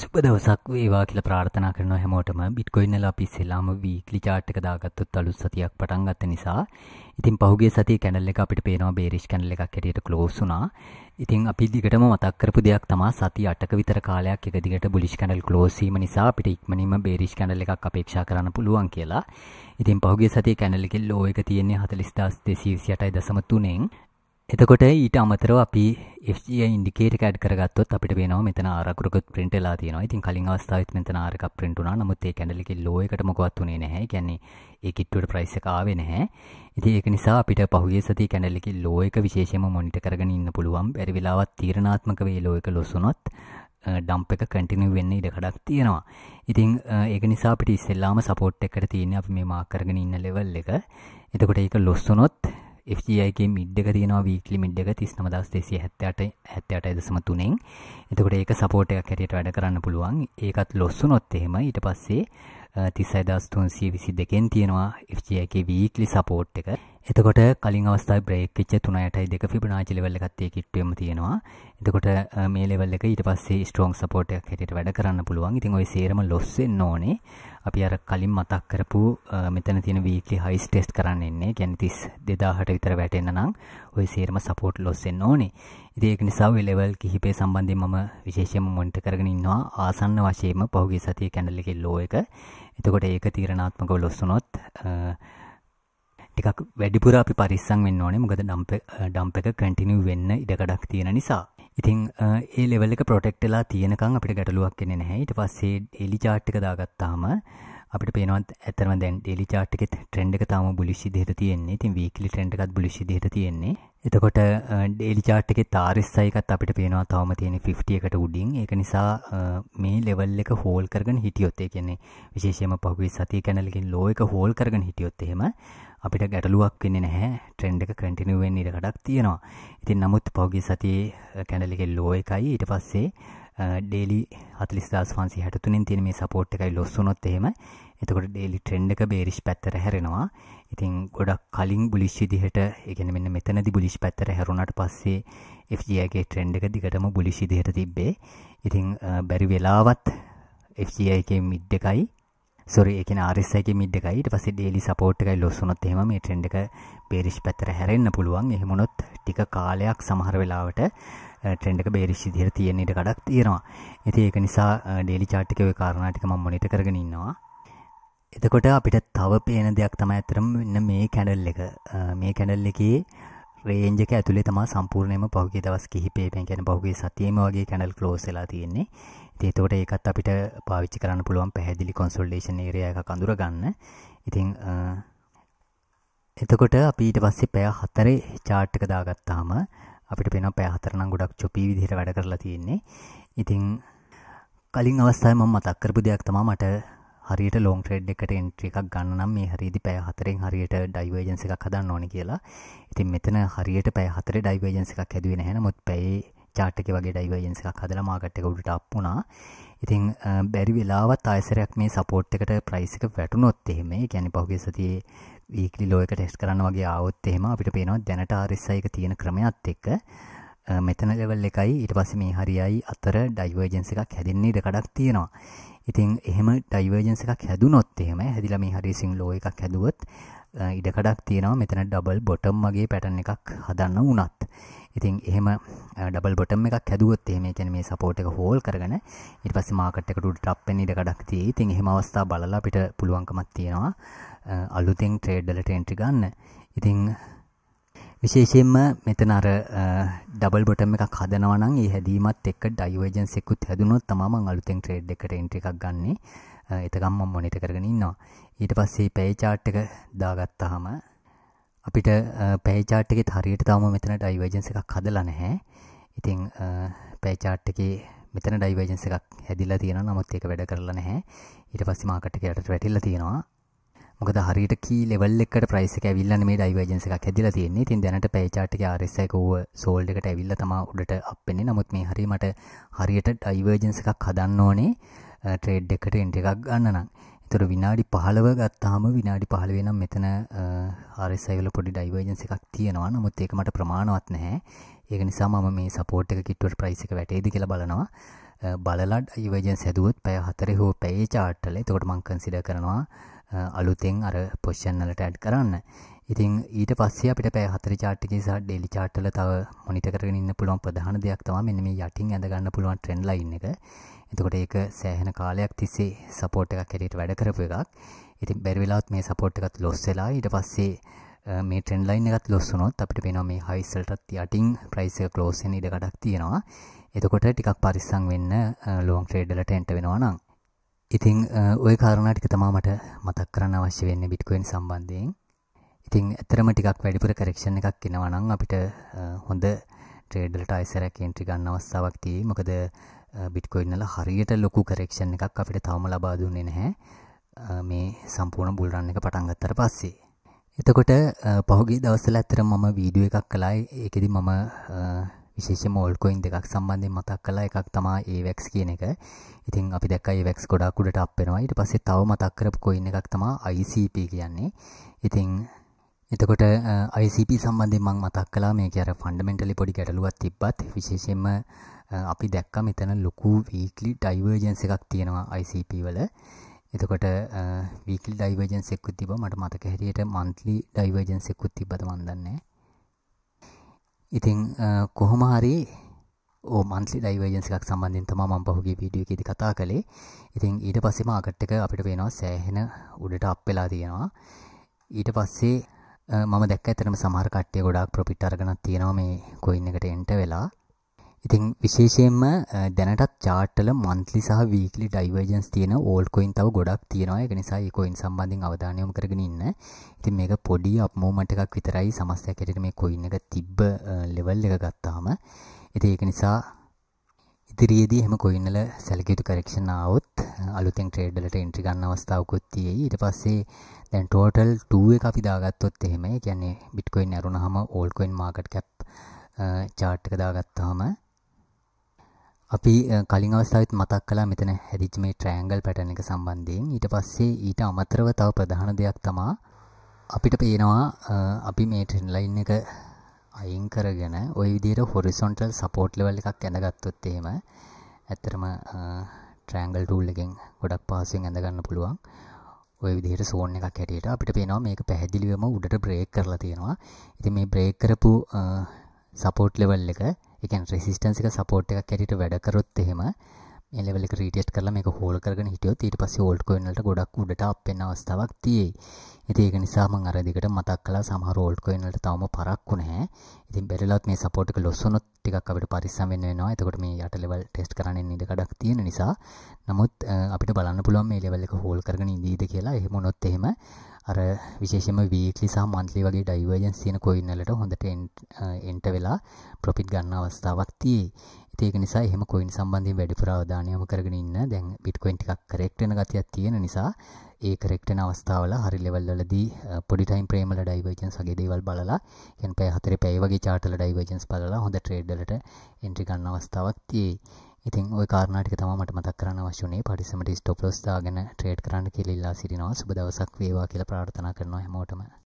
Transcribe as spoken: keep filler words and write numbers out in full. සුබ දවසක් වේවා කියලා ප්‍රාර්ථනා කරනවා හැමෝටම. Bitcoin වල අපි ඉස්සෙල්ලාම weekly chart එක දාගත්තොත් අලුත් සතියක් පටන් ගත්ත නිසා ඉතින් පහුගිය සතියේ candle එක අපිට පේනවා bearish candle එකක් හැටියට close වුණා. ඉතින් අපි දිගටම මතක් කරපු දෙයක් තමයි සති අටක විතර කාලයක් එක දිගට bullish candle close වීම නිසා අපිට ඉක්මනින්ම bearish candle එකක් අපේක්ෂා කරන්න පුළුවන් කියලා. ඉතින් පහුගිය සතියේ candle එකේ low එක තියෙන්නේ forty thousand two hundred twenty-eight point three. එතකොට ඊට අමතරව අපි F G I indicator එක ඇඩ් කරගත්තොත් අපිට වෙනවා මෙතන ආරකුරක print වෙලා තියෙනවා. ඉතින් කලින් අවස්ථාවෙත් මෙතන ආරක print වුණා. නමුත් ඒ candle එකේ low එකට මොකවත් උනේ නැහැ. ඒ කියන්නේ ඒ කිට්ටුවට price එක ආවේ නැහැ. ඉතින් ඒක නිසා අපිට පහුගිය සතියේ candle එකේ low එක විශේෂයෙන්ම monitor කරගෙන ඉන්න පුළුවන්. බැරි වෙලාවත් තීරණාත්මක වේ low එක loss වුණොත් dump එක continue වෙන්න ඉඩ කඩක් තියෙනවා. ඉතින් ඒක නිසා අපිට ඉස්සෙල්ලාම support එකට තියෙන්නේ අපි මේ mark කරගෙන ඉන්න level එක. එතකොට ඒක loss වුණොත් F G I के mid එක තියෙනවා weekly mid එක thirty-nine thousand two hundred seventy-eight point three. එතකොට ඒක support එකක් හැටියට වැඩ කරන්න පුළුවන්. ඒකත් loss වුණොත් එහෙම ඊට පස්සේ thirty-six thousand three hundred twenty-two න් තියෙනවා F G I के weekly support එක. එතකොට කලින් අවස්ථාවේ break වෙච්ච three eighty-two Fibonacci level එකත් ඒ කිට්ටුවෙම තියෙනවා. එතකොට මේ level එක ඊට පස්සේ strong support එකක් හැටියට වැඩ කරන්න පුළුවන්. ඉතින් ওই සේරම loss වෙන්න ඕනේ. අපි අර කලින් මතක් කරපු මෙතන තියෙන weekly highs test කරන්න ඉන්නේ. කියන්නේ thirty-two thousand විතර වැටෙන්න නම් ওই සේරම support loss වෙන්න ඕනේ. ඉතින් ඒක නිසා ওই level කිහිපේ සම්බන්ධයෙන් මම විශේෂයෙන්ම monitor කරගෙන ඉන්නවා. ආසන්න වශයෙන්ම පහුගිය සතියේ candle එකේ low එක. එතකොට ඒක තීරණාත්මකව loss වුණොත් ටිකක් වැඩිපුර අපි පරිස්සම් වෙන්න ඕනේ. මොකද dump dump එක continue වෙන්න ඉඩකඩක් තියෙන නිසා. ඉතින් ඒ level එක protect වෙලා තියෙනකන් අපිට ගැටලුවක් එන්නේ නැහැ. ඊට පස්සේ daily chart එක දාගත්තාම අපිට පේනවා ඇත්තටම දැන් daily chart එකේ trend එක තාම bullish විදිහට තියෙන්නේ. ඉතින් weekly trend එකත් bullish විදිහට තියෙන්නේ. එතකොට daily chart එකේ R S I එකත් අපිට පේනවා තවම තියෙන්නේ fifty එකට උඩින්. ඒක නිසා මේ level එක hold කරගෙන හිටියොත් ඒ කියන්නේ විශේෂයෙන්ම පහුගිය සතියේ candle එකේ low එක hold කරගෙන හිටියොත් එහෙම අපිට ගැටලුවක් වෙන්නේ නැහැ. ට්‍රෙන්ඩ් එක කන්ටිනියු වෙන්න ඉඩ කඩක් තියෙනවා. ඉතින් නමුත් පහුගිය සතියේ කැන්ඩල් එකේ ලෝ එකයි ඊට පස්සේ daily forty thousand five hundred sixty-three න් තියෙන මේ සපෝට් එකයි loss වුණොත් එහෙම එතකොට ඩේලි ට්‍රෙන්ඩ් එක bearish පැත්තට හැරෙනවා. ඉතින් ගොඩක් කලින් bullish විදිහට ඒ කියන්නේ මෙන්න මෙතනදී bullish පැත්තට හැරුණාට පස්සේ F G I ගේ ට්‍රෙන්ඩ් එක දිගටම bullish විදිහට තිබ්බේ. ඉතින් බැරි වෙලාවත් F G I ගේ mid එකයි සෝරි ඒ කියන්නේ R S I එකේ mid එකයි ඊට පස්සේ daily support එකයි loss වුණොත් එහෙම මේ trend එක bearish පැත්තට හැරෙන්න පුළුවන්. එහෙම වුණොත් ටික කාලයක් සමහර වෙලාවට trend එක bearish විදිහට තියෙන ඉඩ කඩක් තියෙනවා. ඉතින් ඒක නිසා daily chart එකේ ওই කාරණා ටික මම monitor කරගෙන ඉන්නවා. එතකොට අපිට තව පේන දෙයක් තමයි අතරම මෙන්න මේ candle එක. මේ candle එකේ range එක ඇතුලේ තමයි සම්පූර්ණයෙන්ම පහුගිය දවස් කිහිපේ මේ කියන්නේ පහුගිය සතියේම වගේ candle close වෙලා තියෙන්නේ. ඉතින් ඒකට ඒකත් අපිට පාවිච්චි කරන්න පුළුවන් පැහැදිලි consolidation area එකක් අඳුර ගන්න. ඉතින් එතකොට අපි ඊට පස්සේ පැය හතරේ chart එක දාගත්තාම අපිට පේනවා පැය හතර නම් ගොඩක් choppy විදිහට වැඩ කරලා තියෙන්නේ. ඉතින් කලින් අවස්ථාවේ මම මතක් කරපු දෙයක් තමයි මට හරියට long trade එකට entry එකක් ගන්න නම් මේ හරියදී පැය හතරෙන් හරියට divergence එකක් හදන්න ඕනේ කියලා. ඉතින් මෙතන හරියට පැය හතරේ divergence එකක් හැදුවේ නැහැ. නමුත් පැයේ chart එකේ වගේ divergence එකක් හදලා market එක උඩට up වුණා. ඉතින් බැරි වෙලාවත් ආයසරයක් මේ support එකට price එක වැටුනොත් එහෙම ඒ කියන්නේ පහුගිය සතියේ weekly low එක test කරන්න වගේ ආවොත් එහෙම අපිට පේනවා දැනට R S I එක තියෙන ක්‍රමයක් එක්ක මෙතන level එකයි ඊට පස්සේ මේ හරියයි අතර divergence එකක් හැදෙන්න ඉඩ කඩක් තියෙනවා. ඉතින් එහෙම ඩයිවර්ජන්ස් එකක් හැදුනොත් එහෙම හැදිලා මේ හරිසින් ලෝ එකක් හැදුවොත් ඉඩ කඩක් තියෙනවා මෙතන ඩබල් බොටම් වගේ පැටර්න් එකක් හදන්න උනත්. ඉතින් එහෙම ඩබල් බොටම් එකක් හැදුවොත් එහෙම කියන්නේ මේ සපෝට් එක හෝල් කරගෙන ඊට පස්සේ මාකට් එකට උඩට අප් වෙන්න ඉඩ කඩක් තියෙයි. ඉතින් එහෙම අවස්ථා බලලා අපිට පුළුවන්කමක් තියෙනවා අලුතෙන් ට්‍රේඩ් වලට එන්ට්‍රි ගන්න. ඉතින් විශේෂයෙන්ම මෙතන අර ඩබල් බොටම් එකක් හදනවා නම් ඒ හැදීමත් එක්ක ඩයිවර්ජන්ස් එකකුත් හැදුනොත් තමයි මම අලුතෙන් ට්‍රේඩ් එකට එන්ට්‍රි එකක් ගන්නෙ. එතකම් මම මොනිටර් කරගෙන ඉන්නවා. ඊට පස්සේ පැය chart එක දාගත්තාම අපිට පැය chart එකෙත් හරියට තාම මෙතන ඩයිවර්ජන්ස් එකක් හදලා නැහැ. ඉතින් පැය chart එකේ මෙතන ඩයිවර්ජන්ස් එකක් හැදිලා තියෙනවා. නමුත් ඒක වැඩ කරලා නැහැ. ඊට පස්සේ මාකට් එක යටට වැටිලා තියෙනවා. මොකද හරියට key level එකකට price එක ඇවිල්ලා නේ මේ divergence එකක් හැදිලා තියෙන්නේ. ඉතින් දැනට pie chart එකේ R S I එක ඌව sold එකට ඇවිල්ලා තමයි උඩට up වෙන්නේ. නමුත් මේ හරිය මට හරියට divergence එකක් හදන්න ඕනේ trade එකට entry එකක් ගන්න නම්. ඒතර විනාඩි fifteen ගත්තාම විනාඩි fifteen වෙනම් මෙතන R S I වල පොඩි divergence එකක් තියෙනවා. නමුත් ඒක මට ප්‍රමාණවත් නැහැ. ඒක නිසා මම මේ support එක කිට්ටුවට price එක වැටේද කියලා බලනවා. බලලඩ ඉවර්ජන්ස් හැදුවොත් පැය හතරේ හෝ පැය chart වල එතකොට මම කන්සිඩර් කරනවා අලුතෙන් අර position වලට ඇඩ් කරන්න. ඉතින් ඊට පස්සේ අපිට පැය හතරේ chart එකේ සහ daily chart වල තව monitor කරගෙන ඉන්න පුළුවන් ප්‍රධාන දෙයක් තමයි මෙන්න මේ යටින් ඇඳ ගන්න පුළුවන් trend line එක. එතකොට ඒක සෑහෙන කාලයක් තිස්සේ support එකක් හැටියට වැඩ කරපු එකක්. ඉතින් බැරි වෙලාවත් මේ support එකත් loss වෙලා ඊට පස්සේ මේ trend line එකත් loss වුණොත් අපිට වෙනවා මේ highs වලටත් යටින් price එක close වෙන ඉඩ කඩක් තියෙනවා. එතකොට ටිකක් පරිස්සම් වෙන්න long trade වලට enter වෙනවා නම්. ඉතින් ওই කාරණා ටික තමයි මට මතක් කරන්න අවශ්‍ය වෙන්නේ Bitcoin සම්බන්ධයෙන්. ඉතින් ඇත්තටම ටිකක් වැඩිපුර correction එකක් එනවා නම් අපිට හොඳ trade වලට ආයෙසරක් entry ගන්න අවස්ථාවක් තියෙයි. මොකද Bitcoin වල හරියට ලොකු correction එකක් අපිට තවම ලබා දුන්නේ නැහැ. මේ සම්පූර්ණ bull run එක පටන් ගත්තට පස්සේ එතකොට පහුගිය දවස්වල ඇත්තටම මම වීඩියෝ එකක් කළා. ඒකෙදි මම විශේෂයෙන්ම ඕල්ඩ් කොයින් දෙකක් සම්බන්ධයෙන් මතක් කළා. එකක් තමයි A V A X කියන එක. ඉතින් අපි දැක්කා A V A X ගොඩාක් උඩට අප් වෙනවා. ඊට පස්සේ තව මතක් කරපු කොයින් එකක් තමයි I C P කියන්නේ. ඉතින් එතකොට I C P සම්බන්ධයෙන් මම මතක් කළා මේකේ අර ෆන්ඩමෙන්ටලි පොඩි ගැටලුවක් තිබ්බත් විශේෂයෙන්ම අපි දැක්කා මෙතන ලොකු වීක්ලි ඩයිවර්ජන්ස් එකක් තියෙනවා I C P වල. එතකොට වීක්ලි ඩයිවර්ජන්ස් එක්කුත් තිබ්බා. මට මතක හැටියට මන්ත්ලි ඩයිවර්ජන්ස් එක්කුත් තිබ්බද මන් දන්නේ නැහැ. ඉතින් කොහොම හරි ඕ මන්ත්ලි ඩයිවර්ජන්ස් එකක් සම්බන්ධයෙන් තමයි මම පහුගිය වීඩියෝ එකේදී කතා කළේ. ඉතින් ඊට පස්සේ මාකට් එක අපිට පේනවා සෑහෙන උඩට අප් වෙලා තියෙනවා. ඊට පස්සේ මම දැක්ක ඇත්තටම සමහර කට්ටිය ගොඩාක් ප්‍රොෆිට් අරගෙනත් තියෙනවා මේ කොයින් එකට එන්ටර් වෙලා. ඉතින් විශේෂයෙන්ම දැනටත් chart වල monthly සහ weekly divergence තියෙන old coin තව ගොඩක් තියෙනවා. ඒක නිසා මේ coin සම්බන්ධයෙන් අවධානය යොමු කරගෙන ඉන්න. ඉතින් මේක පොඩි up movement එකක් විතරයි සමස්තයක් හැටියට මේ coin එක තිබ්බ level එක ගත්තාම. ඉතින් ඒක නිසා ඉදිරියේදී හැම coin වල සැලකිය යුතු correction ආවොත් අලුතෙන් trade වලට entry ගන්න අවස්ථාවකුත් තියෙයි. ඊට පස්සේ දැන් total two එක අපි දාගත්තොත් එහෙම. ඒ කියන්නේ Bitcoin ඇරුණාම old coin market cap chart එක දාගත්තාම අපි කලින් අවස්ථාවෙත් මතක් කළා මෙතන හැදිච්ච මේ ට්‍රයැන්ගල් පැටර්න් එක සම්බන්ධයෙන්. ඊට පස්සේ ඊට අමතරව තව ප්‍රධාන දෙයක් තමයි අපිට පේනවා අපි මේ ට්‍රෙන්ඩ් ලයින් එක අයින් කරගෙන ওই විදිහට හොරිසොන්ටල් සපෝට් ලෙවල් එකක් ඇඳගත්තොත් එහෙම ඇත්තටම ට්‍රයැන්ගල් ටූල් එකෙන් ගොඩක් පහසුවෙන් ඇඳ ගන්න පුළුවන්. ওই විදිහට සෝන් එකක් හැටියට අපිට පේනවා මේක පැහැදිලිවම උඩට බ්‍රේක් කරලා තියෙනවා. ඉතින් මේ බ්‍රේක් කරපු සපෝට් ලෙවල් එක ඒ කියන්නේ රෙසිස්ටන්ස් එක සපෝට් එකක් ඇරිට වැඩ කරොත් එහෙම මේ ලෙවල් එක රීටෙස්ට් කරලා මේක හෝල්ඩ් කරගෙන හිටියොත් ඊට පස්සේ ඕල්ඩ් කොයින් වලට ගොඩක් උඩට අප් වෙන අවස්ථාවක් තියෙයි. ඉතින් ඒක නිසා මම අර දෙකට මතක් කළා සමහර ඕල්ඩ් කොයින් වලට තවම පරක්කු නැහැ. ඉතින් බැරිලවත් මේ සපෝට් එක ලොස් වුණොත් ටිකක් අපිට පරිස්සම් වෙන්න වෙනවා. එතකොට මේ යට ලෙවල් ටෙස්ට් කරන්න ඉන්න ඉඩ කඩක් තියෙන නිසා. නමුත් අපිට බලන්න පුළුවන් මේ ලෙවල් එක හෝල්ඩ් කරගෙන ඉඳීද කියලා. එහෙම වුණොත් එහෙම අර විශේෂයෙන්ම weekly සහ monthly වගේ divergence තියෙන coin වලට හොඳට enter වෙලා profit ගන්න අවස්ථාවක් තියෙයි. ඉතින් ඒක නිසා එහෙම coin සම්බන්ධයෙන් වැඩිපුර අවධානය යොමු කරගෙන ඉන්න. දැන් Bitcoin ටිකක් correct වෙන ගතියක් තියෙන නිසා ඒ correct වෙන අවස්ථාවල හරි level වලදී පොඩි time frame වල divergence වගේ දේවල් බලලා, කියන්නේ පැය හතරේ පැය වගේ chart වල divergence බලලා හොඳ trade වලට entry ගන්න අවස්ථාවක් තියෙයි. ඉතින් ওই කාරණා ටික තමයි මට මතක් කරන්න අවශ්‍ය වුණේ. පරිස්සමට stop loss දාගෙන trade කරන්න කියලා ඉල්ලා සිටිනවා. සුබ දවසක් වේවා කියලා ප්‍රාර්ථනා කරනවා හැමෝටම.